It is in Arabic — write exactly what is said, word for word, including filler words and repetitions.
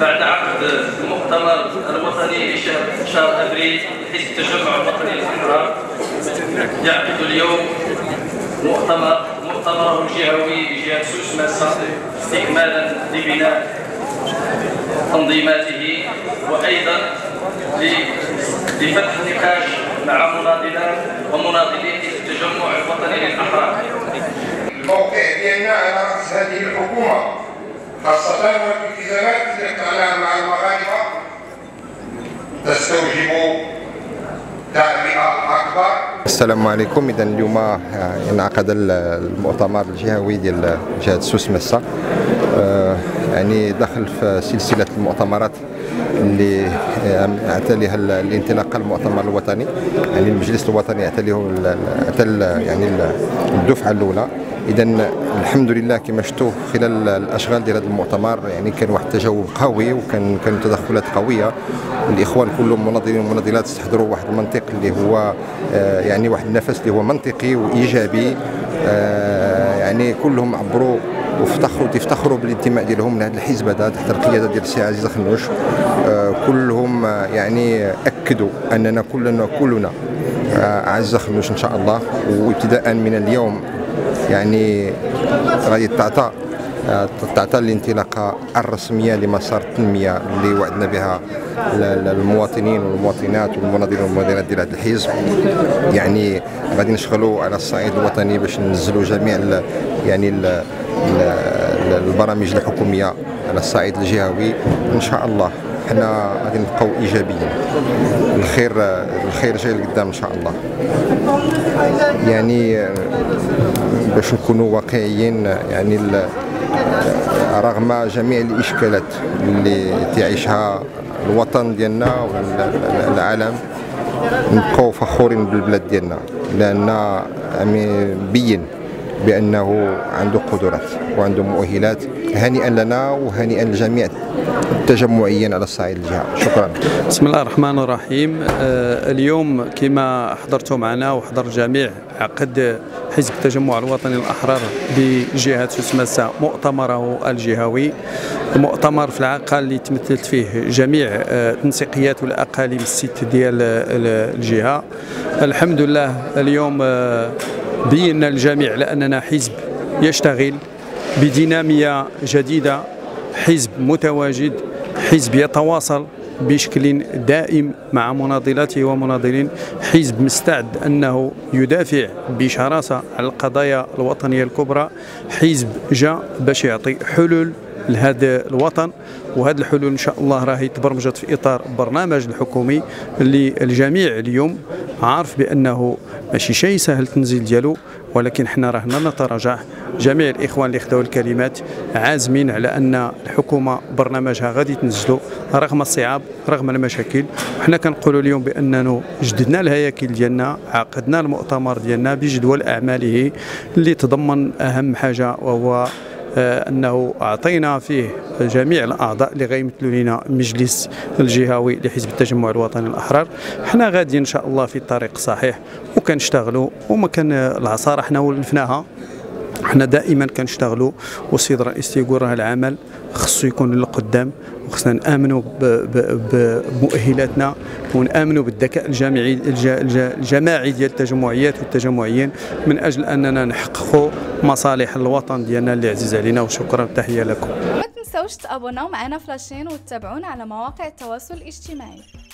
بعد عقد المؤتمر الوطني شهر ابريل حزب التجمع الوطني للحرام يعقد اليوم مؤتمر مؤتمره الجهوي بجهه سوس ماسا استكمالا لبناء تنظيماته وايضا لفتح نقاش مع مناضلات ومناضلين حزب التجمع الوطني للاحرار. الموقع ديالنا على راس هذه الحكومه خاصة والالتزامات التي عليها مع المغاربة تستوجب تعمئة أكبر. السلام عليكم. إذا اليوم انعقد المؤتمر الجهوي ديال جهة سوس ماسا، يعني دخل في سلسلة المؤتمرات اللي اعتليها الانطلاقه المؤتمر الوطني، يعني المجلس الوطني اعتليه اعتل يعني الدفعه الاولى. اذا الحمد لله كما شفتوا خلال الاشغال ديال هذا المؤتمر يعني كان واحد التجاوب قوي وكان كانوا تدخلات قويه. الاخوان كلهم مناضلين ومناضلات استحضروا واحد المنطق اللي هو يعني واحد النفس اللي هو منطقي وايجابي، يعني كلهم عبروا وافتخروا تفتخروا بالانتماء ديالهم لهذا الحزب هذا تحت القياده ديال السي عزيز أخنوش. آه كلهم يعني اكدوا اننا كلنا كلنا آه عزيز أخنوش ان شاء الله، وابتداء من اليوم يعني غادي تعطى تعطى الانطلاقه الرسميه لمسار التنميه اللي وعدنا بها المواطنين والمواطنات والمناضلين والمناضلات ديال هذا الحزب. يعني غادي نشتغلوا على الصعيد الوطني باش ننزلوا جميع ال يعني ال البرامج الحكوميه على الصعيد الجهوي ان شاء الله. حنا غادي نبقاو ايجابيين، الخير الخير جاي لقدام ان شاء الله. يعني باش نكونوا واقعيين، يعني رغم جميع الاشكالات اللي تعيشها الوطن ديالنا والعالم نبقاو فخورين بالبلاد ديالنا، لان بين بأنه عنده قدرات وعنده مؤهلات. هنيئا لنا وهنيئا للجميع تجمعيا على الصعيد الجهة. شكرا. بسم الله الرحمن الرحيم. آه اليوم كما حضرتوا معنا وحضر الجميع عقد حزب التجمع الوطني الأحرار بجهة سوس ماسا مؤتمره الجهوي، مؤتمر في العقل اللي تمثلت فيه جميع آه تنسيقيات والأقاليم الست ديال الجهة. الحمد لله اليوم آه بينا الجميع لأننا حزب يشتغل بدينامية جديدة، حزب متواجد، حزب يتواصل بشكل دائم مع مناضلاته ومناضلين، حزب مستعد أنه يدافع بشراسة على القضايا الوطنية الكبرى، حزب جاء باش يعطي حلول لهذا الوطن. وهذه الحلول ان شاء الله راهي تبرمجت في اطار البرنامج الحكومي اللي الجميع اليوم عارف بانه ماشي شيء سهل التنزيل ديالو، ولكن حنا راهنا نتراجع. جميع الاخوان اللي خداو الكلمات عازمين على ان الحكومه برنامجها غادي تنزلو رغم الصعاب رغم المشاكل. وحنا كنقولوا اليوم باننا جددنا الهياكل ديالنا، عقدنا المؤتمر ديالنا بجدول اعماله اللي تضمن اهم حاجه وهو أنه أعطينا فيه جميع الأعضاء اللي غيمثلوا لنا مجلس الجهوي لحزب التجمع الوطني الأحرار. حنا غادي إن شاء الله في الطريق الصحيح وكنشتغلوا، وما كان العصا حنا ولفناها، حنا دائما كنشتغلوا. والسيد الرئيس تيقول راه العمل خصو يكون للقدام، وخصنا نآمنوا بمؤهلاتنا ونآمنوا بالذكاء الجماعي الجماعي ديال التجمعيات والتجمعيين من أجل أننا نحققوا مصالح الوطن ديالنا اللي عزيز علينا. وشكرا، تحية لكم. ما تنسوش تابوناو معنا فلاشين وتتابعونا على مواقع التواصل الاجتماعي.